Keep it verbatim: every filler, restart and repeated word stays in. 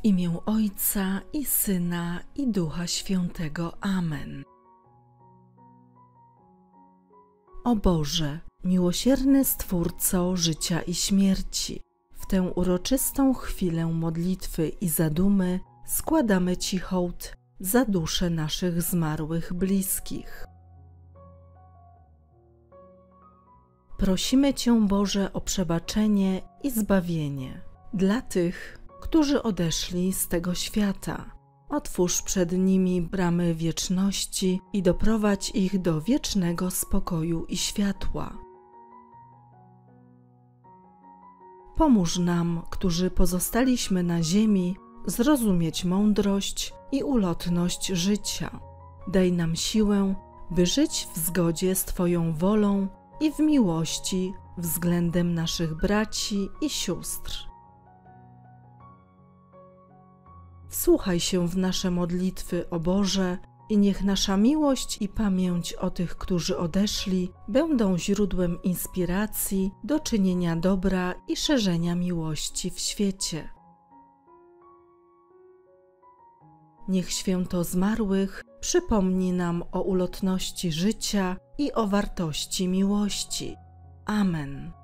W imię Ojca i Syna, i Ducha Świętego. Amen. O Boże, miłosierny Stwórco życia i śmierci, w tę uroczystą chwilę modlitwy i zadumy składamy Ci hołd za dusze naszych zmarłych bliskich. Prosimy Cię, Boże, o przebaczenie i zbawienie dla tych, którzy odeszli z tego świata. Otwórz przed nimi bramy wieczności i doprowadź ich do wiecznego spokoju i światła. Pomóż nam, którzy pozostaliśmy na ziemi, zrozumieć mądrość i ulotność życia. Daj nam siłę, by żyć w zgodzie z Twoją wolą i w miłości względem naszych braci i sióstr. Wsłuchaj się w nasze modlitwy, o Boże, i niech nasza miłość i pamięć o tych, którzy odeszli, będą źródłem inspiracji do czynienia dobra i szerzenia miłości w świecie. Niech Święto Zmarłych przypomni nam o ulotności życia i o wartości miłości. Amen.